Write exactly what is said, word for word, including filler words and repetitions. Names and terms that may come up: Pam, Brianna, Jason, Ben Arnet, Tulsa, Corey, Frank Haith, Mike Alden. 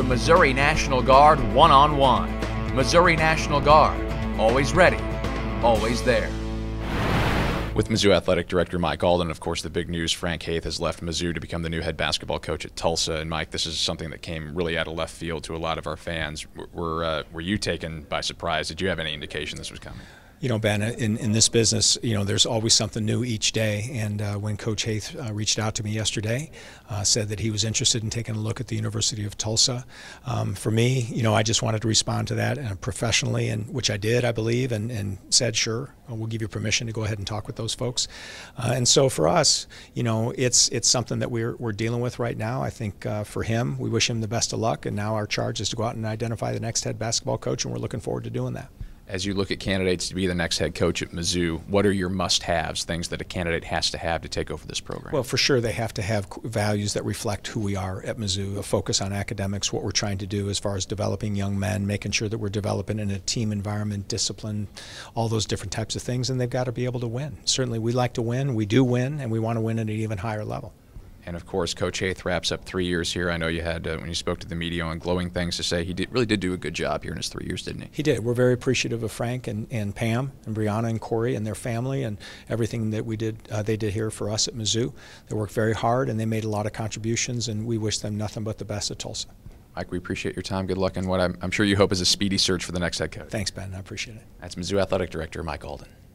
the Missouri National Guard one-on-one. Missouri National Guard, always ready, always there. With Mizzou Athletic Director Mike Alden, of course, the big news, Frank Haith has left Mizzou to become the new head basketball coach at Tulsa. And Mike, this is something that came really out of left field to a lot of our fans. Were, uh, were you taken by surprise? Did you have any indication this was coming? You know, Ben, in, in this business, you know, there's always something new each day. And uh, when Coach Haith uh, reached out to me yesterday, uh, said that he was interested in taking a look at the University of Tulsa. Um, for me, you know, I just wanted to respond to that and professionally, and which I did, I believe, and, and said, sure, we'll give you permission to go ahead and talk with those folks. Uh, and so for us, you know, it's it's something that we're, we're dealing with right now. I think uh, for him, we wish him the best of luck. And now our charge is to go out and identify the next head basketball coach, and we're looking forward to doing that. As you look at candidates to be the next head coach at Mizzou, what are your must-haves, things that a candidate has to have to take over this program? Well, for sure they have to have values that reflect who we are at Mizzou, a focus on academics, what we're trying to do as far as developing young men, making sure that we're developing in a team environment, discipline, all those different types of things, and they've got to be able to win. Certainly we like to win, we do win, and we want to win at an even higher level. And, of course, Coach Haith wraps up three years here. I know you had, uh, when you spoke to the media on glowing things to say, he did, really did do a good job here in his three years, didn't he? He did. We're very appreciative of Frank and, and Pam and Brianna and Corey and their family and everything that we did. Uh, they did here for us at Mizzou. They worked very hard, and they made a lot of contributions, and we wish them nothing but the best at Tulsa. Mike, we appreciate your time. Good luck in what I'm, I'm sure you hope is a speedy search for the next head coach. Thanks, Ben. I appreciate it. That's Mizzou Athletic Director Mike Alden.